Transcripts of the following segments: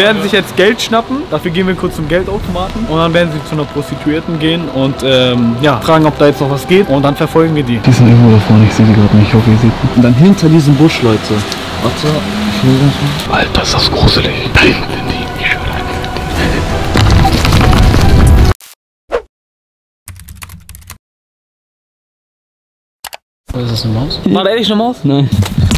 werden sich jetzt Geld schnappen. Dafür gehen wir kurz zum Geldautomaten. Und dann werden sie zu einer Prostituierten gehen und ja, fragen, ob da jetzt noch was geht. Und dann verfolgen wir die. Die sind irgendwo da vorne, ich sehe die gerade nicht. Ich hoffe, ihr seht die. Und dann hinter diesem Busch, Leute. Warte, ich will das mal. Alter, ist das gruselig. Da hinten sind die. Ist das eine Maus? War da ehrlich eine Maus? Nein.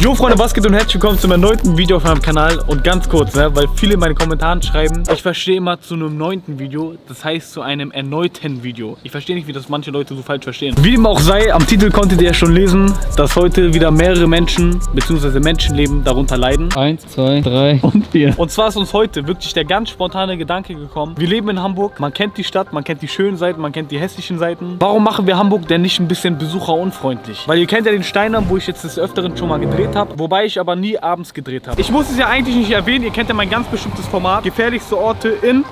Jo Freunde, was geht und herzlich willkommen zu meinem neunten Video auf meinem Kanal. Und ganz kurz, ne, weil viele in meinen Kommentaren schreiben, ich verstehe immer zu einem neunten Video, das heißt zu einem erneuten Video. Ich verstehe nicht, wie das manche Leute so falsch verstehen. Wie dem auch sei, am Titel konntet ihr ja schon lesen, dass heute wieder mehrere Menschen, beziehungsweise Menschenleben darunter leiden. 1, 2, 3 und 4. Und zwar ist uns heute wirklich der ganz spontane Gedanke gekommen, wir leben in Hamburg, man kennt die Stadt, man kennt die schönen Seiten, man kennt die hässlichen Seiten. Warum machen wir Hamburg denn nicht ein bisschen besucherunfreundlich? Weil ihr kennt ja den Steindamm, wo ich jetzt des Öfteren schon mal gedreht habe, wobei ich aber nie abends gedreht habe. Ich muss es ja eigentlich nicht erwähnen, ihr kennt ja mein ganz bestimmtes Format, gefährlichste Orte in...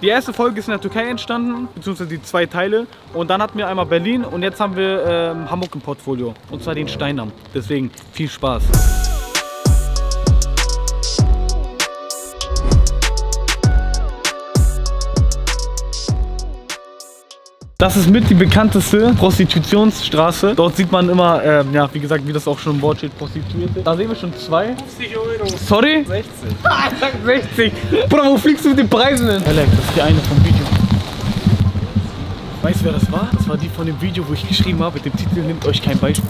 Die erste Folge ist in der Türkei entstanden, beziehungsweise die zwei Teile. Und dann hatten wir einmal Berlin und jetzt haben wir Hamburg im Portfolio. Und zwar den Steindamm. Deswegen viel Spaß. Das ist mit die bekannteste Prostitutionsstraße. Dort sieht man immer, ja, wie gesagt, wie das auch schon im Wort steht, Prostituierte. Da sehen wir schon zwei. 50 Euro. Sorry? 60. Ich sag 60. Bruder, wo fliegst du mit den Preisen hin? Alex, das ist die eine vom Video. Weißt du, wer das war? Das war die von dem Video, wo ich geschrieben habe, mit dem Titel "Nimmt euch kein Beispiel".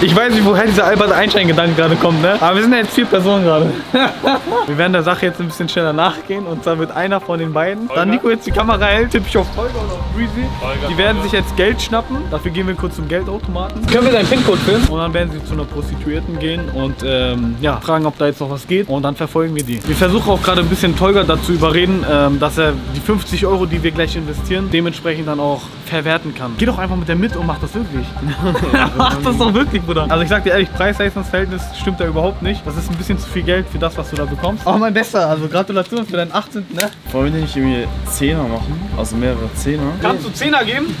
Ich weiß nicht, woher dieser Albert Einstein-Gedanke gerade kommt, ne? Aber wir sind ja jetzt 4 Personen gerade. Wir werden der Sache jetzt ein bisschen schneller nachgehen und zwar wird einer von den beiden. Holger. Dann Nico jetzt die Kamera hält, tippe ich auf Holger und auf Breezy. Holger, die werden sich jetzt Geld schnappen. Dafür gehen wir kurz zum Geldautomaten. Können wir deinen PIN-Code filmen? Und dann werden sie zu einer Prostituierten gehen und ja, fragen, ob da jetzt noch was geht. Und dann verfolgen wir die. Wir versuchen auch gerade ein bisschen Holger dazu überreden, dass er die 50 Euro, die wir gleich investieren, dementsprechend dann auch verwerten kann. Geh doch einfach mit der mit und mach das wirklich. Mach das doch wirklich, Bruder. Also ich sag dir ehrlich, Preis-Leistungs-Verhältnis stimmt da überhaupt nicht. Das ist ein bisschen zu viel Geld für das, was du da bekommst. Aber mein Bester, also Gratulation für deinen 18. Ne? Wollen wir nicht irgendwie 10er machen? Also mehrere 10er. Kannst du 10er geben?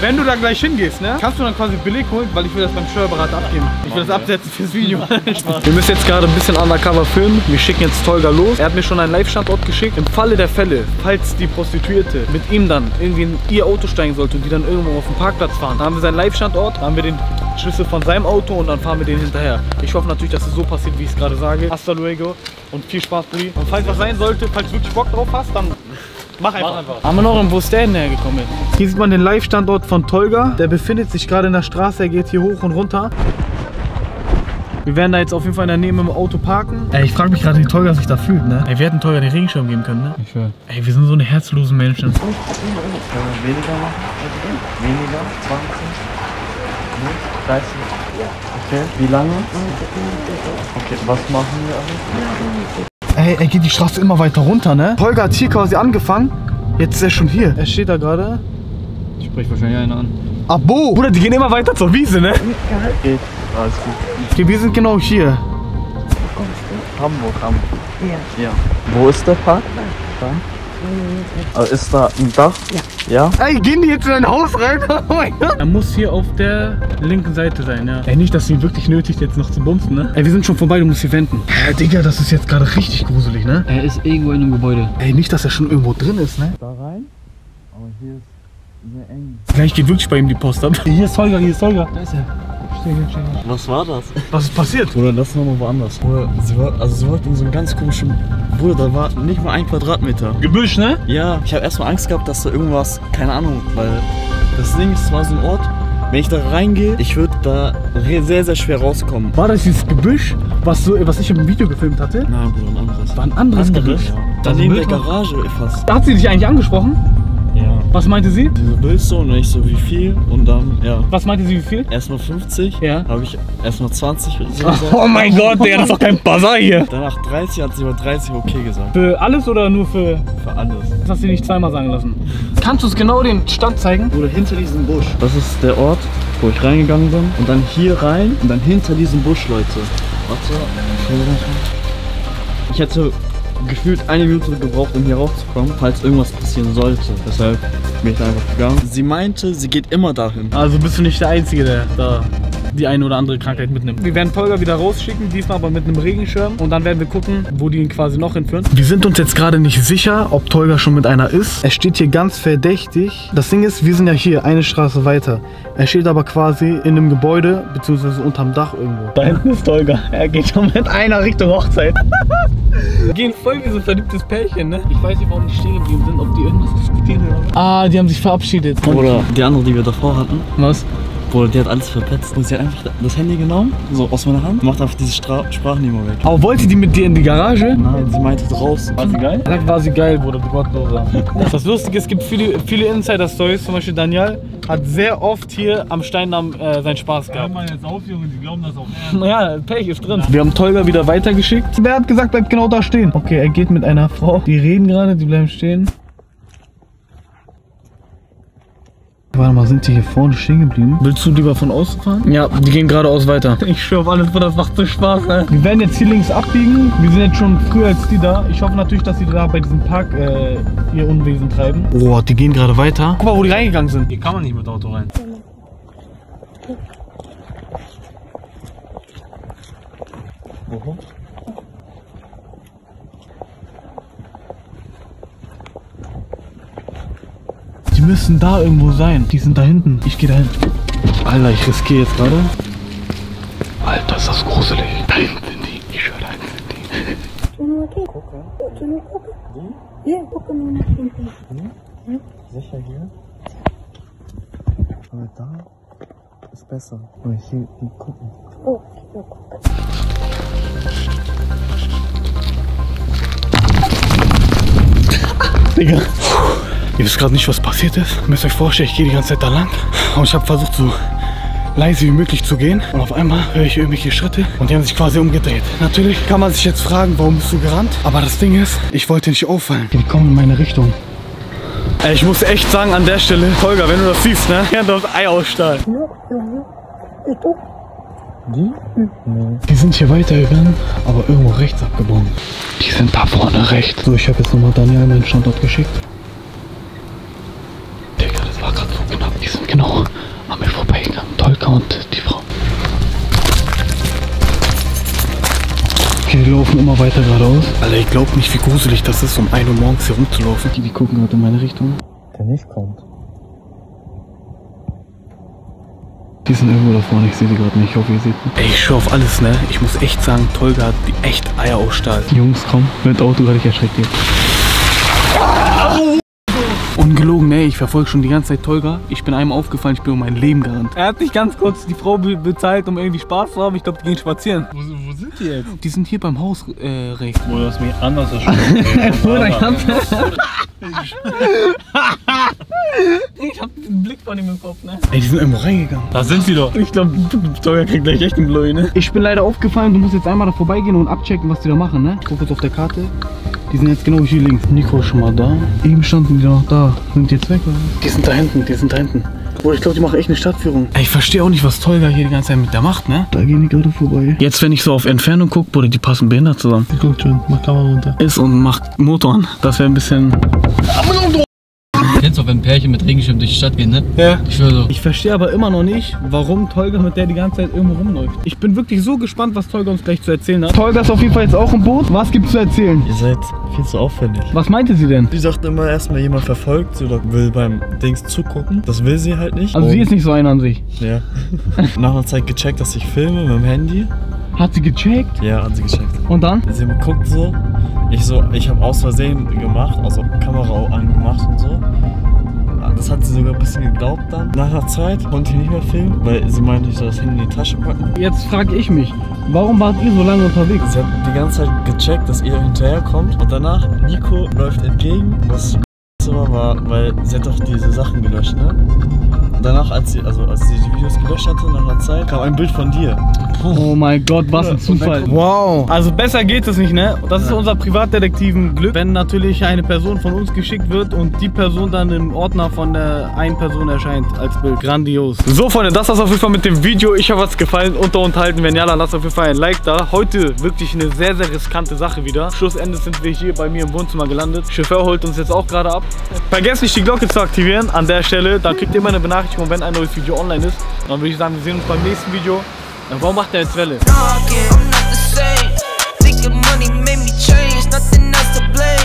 Wenn du da gleich hingehst, ne? Kannst du dann quasi billig holen, weil ich will das beim Steuerberater abgeben. Ich will das absetzen fürs Video. Wir müssen jetzt gerade ein bisschen undercover filmen. Wir schicken jetzt Tolga los. Er hat mir schon einen Live-Standort geschickt. Im Falle der Fälle, falls die Prostituierte mit ihm dann irgendwie in ihr Auto steigen sollte und die dann irgendwo auf den Parkplatz fahren, da haben wir seinen Live-Standort, da haben wir den Schlüssel von seinem Auto und dann fahren wir den hinterher. Ich hoffe natürlich, dass es so passiert, wie ich es gerade sage. Hasta luego und viel Spaß, Brudi. Und falls was sein sollte, falls du wirklich Bock drauf hast, dann mach einfach. Haben wir noch einen, wo ist der denn hergekommen? Hier sieht man den Live-Standort von Tolga. Der befindet sich gerade in der Straße, er geht hier hoch und runter. Wir werden da jetzt auf jeden Fall in der Nähe im Auto parken. Ey, ich frage mich gerade, wie Tolga sich da fühlt, ne? Ey, wir hätten Tolga den Regenschirm geben können, ne? Ich höre. Ey, wir sind so eine herzlose Menschen. Können wir weniger machen? Weniger? 20? 30? Okay, wie lange? Okay, was machen wir alles? Ey, er geht die Straße immer weiter runter, ne? Tolga hat hier quasi angefangen. Jetzt ist er schon hier. Er steht da gerade. Ich spreche wahrscheinlich einer an. Abo! Bruder, die gehen immer weiter zur Wiese, ne? Geht. Alles gut. Okay, wir sind genau hier. Wo kommst du? Hamburg. Ja. Ja. Wo ist der Park? Da. Also ist da ein Dach? Ja. Ey, gehen die jetzt in ein Haus rein? Oh mein Gott. Er muss hier auf der linken Seite sein, ja. Ey, nicht, dass sie wirklich nötigt, jetzt noch zu bumsen, ne? Ey, wir sind schon vorbei, du musst hier wenden. Ey, Digga, das ist jetzt gerade richtig gruselig, ne? Er ist irgendwo in einem Gebäude. Ey, nicht, dass er schon irgendwo drin ist, ne? Da rein, aber hier ist sehr eng. Gleich geht wirklich bei ihm die Post ab. Hier ist Holger. Da ist er. Was war das? Was ist passiert? Bruder, das ist nochmal woanders. Bruder, sie war in so einem ganz komischen... Bruder, da war nicht mal 1 Quadratmeter. Gebüsch, ne? Ja, ich habe erstmal Angst gehabt, dass da irgendwas... Keine Ahnung, weil... Das Ding ist, war so ein Ort... Wenn ich da reingehe, ich würde da sehr, sehr schwer rauskommen. War das dieses Gebüsch, was ich im Video gefilmt hatte? Nein, Bruder, ein anderes. War ein anderes Gebüsch? Ja. Da neben der Garage fast. Da hat sie dich eigentlich angesprochen? Ja. Was meinte sie? Du willst so und ich so, wie viel? Und dann, ja. Was meinte sie, wie viel? Erstmal 50, ja. Habe ich erstmal 20 gesagt. Oh mein Gott, der ist doch kein Bazar hier. Danach 30, hat sie über 30 okay gesagt. Für alles oder nur für? Für alles. Das hast du nicht zweimal sagen lassen. Kannst du es genau den Stand zeigen? Oder hinter diesem Busch. Das ist der Ort, wo ich reingegangen bin. Und dann hier rein und dann hinter diesem Busch, Leute. Warte, ich hätte... gefühlt 1 Minute gebraucht, um hier rauszukommen, falls irgendwas passieren sollte. Deshalb bin ich da einfach gegangen. Sie meinte, sie geht immer dahin. Also bist du nicht der Einzige, der da die eine oder andere Krankheit mitnimmt. Wir werden Tolga wieder rausschicken, diesmal aber mit einem Regenschirm. Und dann werden wir gucken, wo die ihn quasi noch hinführen. Wir sind uns jetzt gerade nicht sicher, ob Tolga schon mit einer ist. Er steht hier ganz verdächtig. Das Ding ist, wir sind ja hier eine Straße weiter. Er steht aber quasi in einem Gebäude, beziehungsweise unterm Dach irgendwo. Da hinten ist Tolga. Er geht schon mit einer Richtung Hochzeit. Wir gehen voll wie so ein verliebtes Pärchen, ne? Ich weiß nicht, warum die stehen geblieben sind, ob die irgendwas diskutieren oder... Ah, die haben sich verabschiedet. Oder die andere, die wir davor hatten. Was? Boah, die hat alles verpetzt. Und sie hat einfach das Handy genommen, so aus meiner Hand, macht einfach diese Sprachnemo weg. Aber wollte die mit dir in die Garage? Nein, sie meinte draußen. War sie geil? Dann war sie geil, Bruder, gottloser. Das Lustige ist, es gibt viele Insider-Stories, zum Beispiel Daniel hat sehr oft hier am Steindamm seinen Spaß gehabt. Hör mal jetzt auf, Junge, die glauben das auch ernst. Naja, Pech ist drin. Wir haben Tolga wieder weitergeschickt. Wer hat gesagt, bleibt genau da stehen? Okay, er geht mit einer Frau. Die reden gerade, die bleiben stehen. Warte mal, sind die hier vorne stehen geblieben? Willst du lieber von außen fahren? Ja, die gehen geradeaus weiter. Ich schwöre auf alles, das macht so Spaß, ey. Wir werden jetzt hier links abbiegen. Wir sind jetzt schon früher als die da. Ich hoffe natürlich, dass die da bei diesem Park ihr Unwesen treiben. Oh, die gehen gerade weiter. Guck mal, wo die reingegangen sind. Hier kann man nicht mit Auto rein. Warum? Die müssen da irgendwo sein. Die sind da hinten. Ich gehe da hin. Alter, ich riskiere jetzt gerade. Alter, ist das gruselig. Da hinten sind die. Ich höre, da hinten sind die. Guck mal. Ja, guck mal. Sicher hier? Aber da ist besser. Aber hier, gucken. Oh, ja, guck. Digga. Ihr wisst gerade nicht, was passiert ist. Müsst euch vorstellen, ich gehe die ganze Zeit da lang und ich habe versucht, so leise wie möglich zu gehen und auf einmal höre ich irgendwelche Schritte und die haben sich quasi umgedreht. Natürlich kann man sich jetzt fragen, warum bist du gerannt? Aber das Ding ist, ich wollte nicht auffallen. Die kommen in meine Richtung. Ey, ich muss echt sagen an der Stelle, Holger, wenn du das siehst, ne? Ja, das Ei ausstahlen. Die? Die sind hier weitergegangen, aber irgendwo rechts abgebogen. Die sind da vorne rechts. So, ich habe jetzt nochmal Daniel meinen Standort geschickt. Genau, an mir vorbeigegangen. Tolga und die Frau. Okay, die laufen immer weiter geradeaus. Alter, ich glaub nicht, wie gruselig das ist, um 1 Uhr morgens hier rumzulaufen. Die gucken gerade in meine Richtung. Der nicht kommt. Die sind irgendwo da vorne, ich sehe die gerade nicht. Ich hoffe, ihr seht mich. Ey, ich schwör auf alles, ne? Ich muss echt sagen, Tolga hat die echt Eier aus Stahl. Die Jungs, komm, mit Auto gerade, ich erschreckt ihr. Ungelogen, ey, ich verfolge schon die ganze Zeit Tolga. Ich bin einem aufgefallen, ich bin um mein Leben gerannt. Er hat nicht ganz kurz die Frau bezahlt, um irgendwie Spaß zu haben. Ich glaube, die gehen spazieren. Wo sind die jetzt? Die sind hier beim Haus, rechts. Wo das mir anders erschreckt. Ich hab den Blick von ihm im Kopf, ne? Ey, die sind irgendwo reingegangen. Da sind sie doch. Ich glaube, Tolga kriegt gleich echt einen Bläu, ne? Ich bin leider aufgefallen, du musst jetzt einmal da vorbeigehen und abchecken, was die da machen, ne? Ich gucke jetzt auf der Karte. Die sind jetzt genau hier links. Nico ist schon mal da. Eben standen die noch da. Sind die jetzt weg, oder? Die sind da hinten, die sind da hinten. Boah, ich glaube, die machen echt eine Stadtführung. Ey, ich verstehe auch nicht, was Tolga hier die ganze Zeit mit der macht, ne? Da gehen die gerade vorbei. Jetzt, wenn ich so auf Entfernung gucke, Bruder, die passen behindert zusammen. Die guckt schon, macht Kamera runter. Ist und macht Motor an. Das wäre ein bisschen... Kennst du auch, wenn Pärchen mit Regenschirm durch die Stadt gehen, ne? Ja. Ich schwöre so. Ich verstehe aber immer noch nicht, warum Tolga mit der die ganze Zeit irgendwo rumläuft. Ich bin wirklich so gespannt, was Tolga uns gleich zu erzählen hat. Tolga ist auf jeden Fall jetzt auch im Boot. Was gibt's zu erzählen? Ihr seid viel zu auffällig. Was meinte sie denn? Sie sagt immer, erstmal jemand verfolgt sie oder will beim Dings zugucken. Das will sie halt nicht. Also sie ist nicht so eine an sich. Ja. Nach einer Zeit gecheckt, dass ich filme mit dem Handy. Hat sie gecheckt? Ja, hat sie gecheckt. Und dann? Sie guckt so. Ich habe aus Versehen gemacht, also Kamera angemacht und so. Das hat sie sogar ein bisschen geglaubt dann. Nach einer Zeit konnte ich nicht mehr filmen, weil sie meinte, ich soll das Handy in die Tasche packen. Jetzt frage ich mich, warum wart ihr so lange unterwegs? Sie hat die ganze Zeit gecheckt, dass ihr hinterherkommt und danach Nico läuft entgegen, was immer war, weil sie hat doch diese Sachen gelöscht, ne? Danach, als sie die Videos gelöscht hatte, nach einer Zeit, kam ein Bild von dir. Oh mein Gott, was ein Zufall. Wow. Also besser geht es nicht, ne? Das ist unser privatdetektiven Glück. Wenn natürlich eine Person von uns geschickt wird und die Person dann im Ordner von der einen Person erscheint als Bild. Grandios. So, Freunde, das war's auf jeden Fall mit dem Video. Ich hoffe, es hat gefallen und unterhalten. Wenn ja, dann lasst auf jeden Fall ein Like da. Heute wirklich eine sehr, sehr riskante Sache wieder. Schlussendlich sind wir hier bei mir im Wohnzimmer gelandet. Chauffeur holt uns jetzt auch gerade ab. Vergesst nicht, die Glocke zu aktivieren an der Stelle. Dann kriegt ihr immer eine Benachrichtigung, Benachrichtigung, wenn ein neues Video online ist. Dann würde ich sagen, wir sehen uns beim nächsten Video. Warum macht der jetzt Welle?